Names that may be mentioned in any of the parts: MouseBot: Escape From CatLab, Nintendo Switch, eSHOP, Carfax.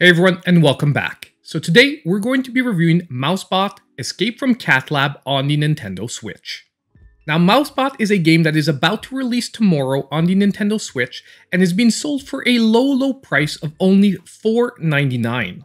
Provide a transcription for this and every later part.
Hey everyone, and welcome back. So today we're going to be reviewing MouseBot: Escape from CatLab on the Nintendo Switch. Now MouseBot is a game that is about to release tomorrow on the Nintendo Switch and is being sold for a low price of only $4.99.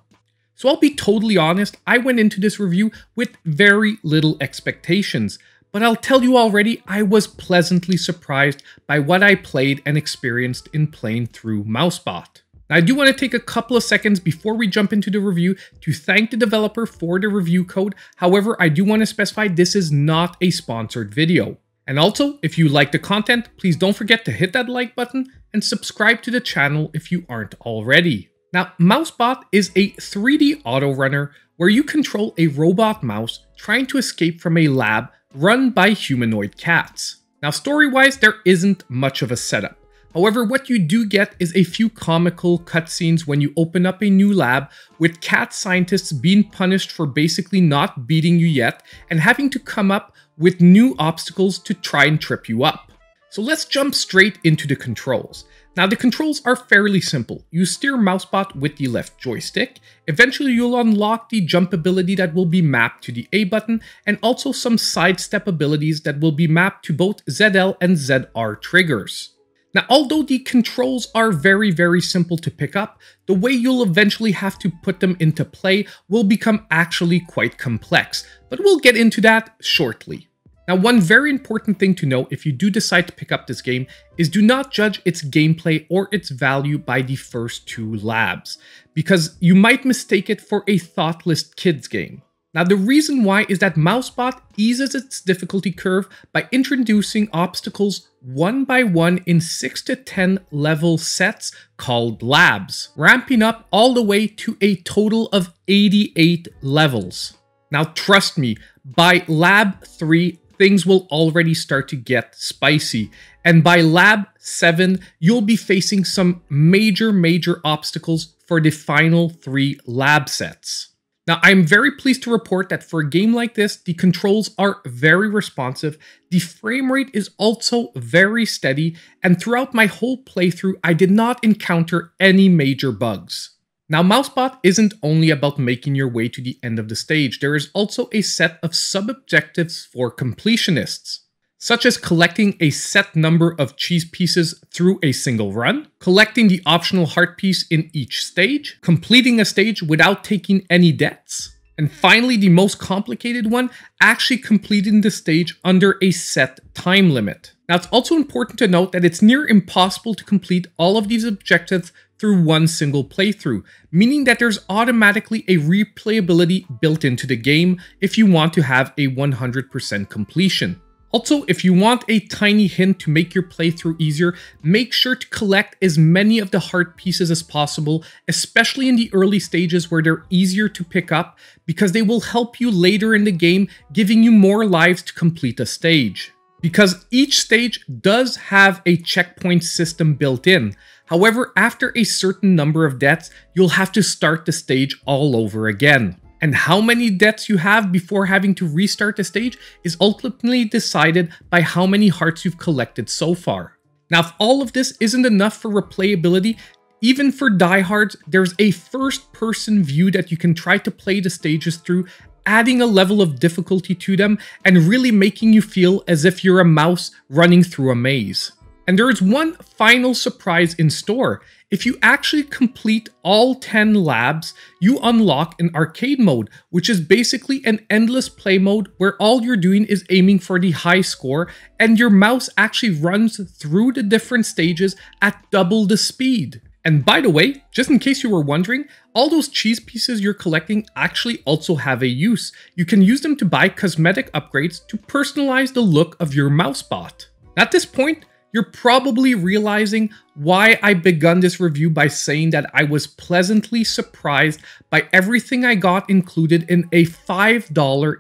So I'll be totally honest, I went into this review with very little expectations, but I'll tell you already, I was pleasantly surprised by what I played and experienced in playing through MouseBot. I do want to take a couple of seconds before we jump into the review to thank the developer for the review code. However, I do want to specify this is not a sponsored video. And also, if you like the content, please don't forget to hit that like button and subscribe to the channel if you aren't already. Now, MouseBot is a 3D autorunner where you control a robot mouse trying to escape from a lab run by humanoid cats. Now, story-wise, there isn't much of a setup. However, what you do get is a few comical cutscenes when you open up a new lab, with cat scientists being punished for basically not beating you yet and having to come up with new obstacles to try and trip you up. So let's jump straight into the controls. Now the controls are fairly simple. You steer MouseBot with the left joystick. Eventually you'll unlock the jump ability that will be mapped to the A button, and also some sidestep abilities that will be mapped to both ZL and ZR triggers. Now, although the controls are very simple to pick up, the way you'll eventually have to put them into play will become actually quite complex, but we'll get into that shortly. Now, one very important thing to know if you do decide to pick up this game is do not judge its gameplay or its value by the first two labs, because you might mistake it for a thoughtless kids game. Now, the reason why is that MouseBot eases its difficulty curve by introducing obstacles one by one in 6 to 10 level sets called labs, ramping up all the way to a total of 88 levels. Now, trust me, by lab 3, things will already start to get spicy. And by lab 7, you'll be facing some major obstacles for the final 3 lab sets. Now, I'm very pleased to report that for a game like this, the controls are very responsive, the frame rate is also very steady, and throughout my whole playthrough, I did not encounter any major bugs. Now, MouseBot isn't only about making your way to the end of the stage, there is also a set of sub-objectives for completionists, such as collecting a set number of cheese pieces through a single run, collecting the optional heart piece in each stage, completing a stage without taking any deaths, and finally the most complicated one, actually completing the stage under a set time limit. Now it's also important to note that it's near impossible to complete all of these objectives through one single playthrough, meaning that there's automatically a replayability built into the game if you want to have a 100% completion. Also, if you want a tiny hint to make your playthrough easier, make sure to collect as many of the heart pieces as possible, especially in the early stages where they're easier to pick up, because they will help you later in the game, giving you more lives to complete a stage. Because each stage does have a checkpoint system built in. However, after a certain number of deaths, you'll have to start the stage all over again. And how many deaths you have before having to restart the stage is ultimately decided by how many hearts you've collected so far. Now, if all of this isn't enough for replayability, even for diehards, there's a first-person view that you can try to play the stages through, adding a level of difficulty to them and really making you feel as if you're a mouse running through a maze. And there is one final surprise in store. If you actually complete all 10 labs, you unlock an arcade mode, which is basically an endless play mode where all you're doing is aiming for the high score, and your mouse actually runs through the different stages at double the speed. And by the way, just in case you were wondering, all those cheese pieces you're collecting actually also have a use. You can use them to buy cosmetic upgrades to personalize the look of your MouseBot. At this point, you're probably realizing why I began this review by saying that I was pleasantly surprised by everything I got included in a $5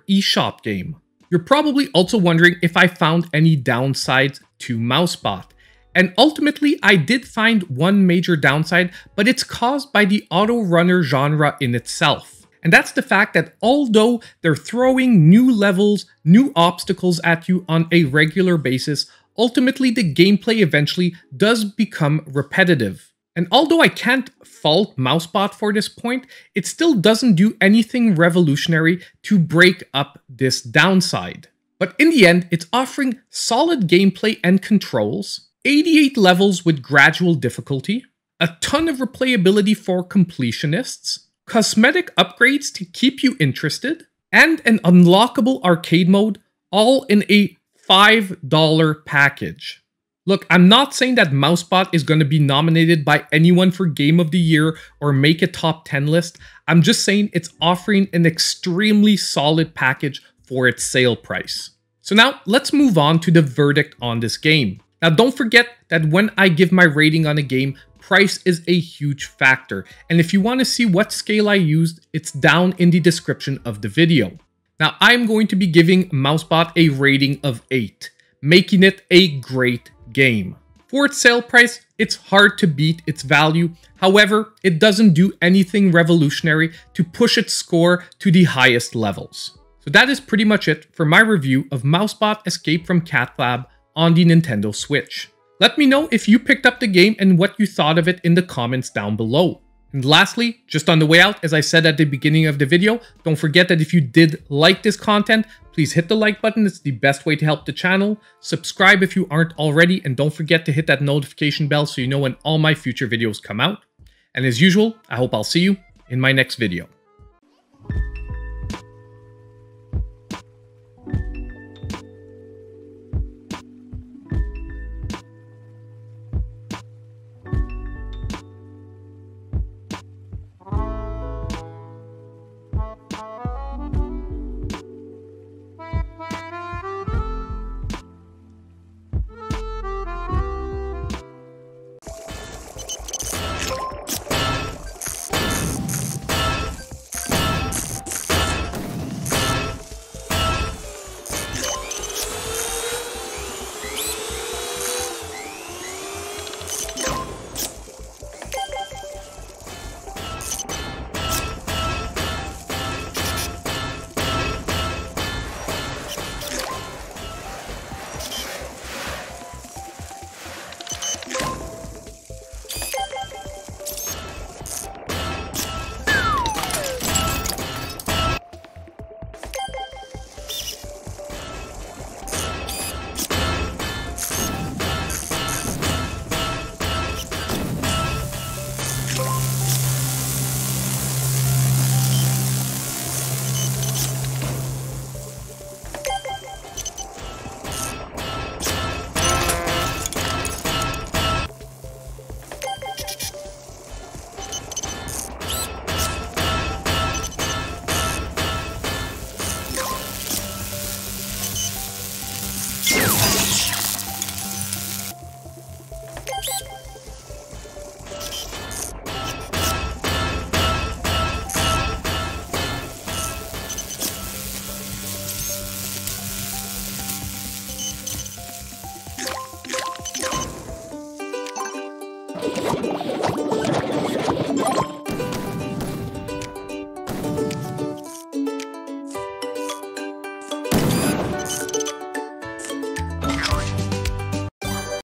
eShop game. You're probably also wondering if I found any downsides to MouseBot. And ultimately, I did find one major downside, but it's caused by the autorunner genre in itself. And that's the fact that although they're throwing new levels, new obstacles at you on a regular basis, ultimately, the gameplay eventually does become repetitive. And although I can't fault MouseBot for this point, it still doesn't do anything revolutionary to break up this downside. But in the end, it's offering solid gameplay and controls, 88 levels with gradual difficulty, a ton of replayability for completionists, cosmetic upgrades to keep you interested, and an unlockable arcade mode, all in a $5 package. Look, I'm not saying that MouseBot is going to be nominated by anyone for Game of the Year or make a top 10 list. I'm just saying it's offering an extremely solid package for its sale price. So now let's move on to the verdict on this game. Now don't forget that when I give my rating on a game, price is a huge factor. And if you want to see what scale I used, it's down in the description of the video. Now I'm going to be giving MouseBot a rating of 8, making it a great game. For its sale price, it's hard to beat its value. However, it doesn't do anything revolutionary to push its score to the highest levels. So that is pretty much it for my review of MouseBot: Escape from CatLab on the Nintendo Switch. Let me know if you picked up the game and what you thought of it in the comments down below. And lastly, just on the way out, as I said at the beginning of the video, don't forget that if you did like this content, please hit the like button. It's the best way to help the channel. Subscribe if you aren't already, and don't forget to hit that notification bell so you know when all my future videos come out. And as usual, I hope I'll see you in my next video.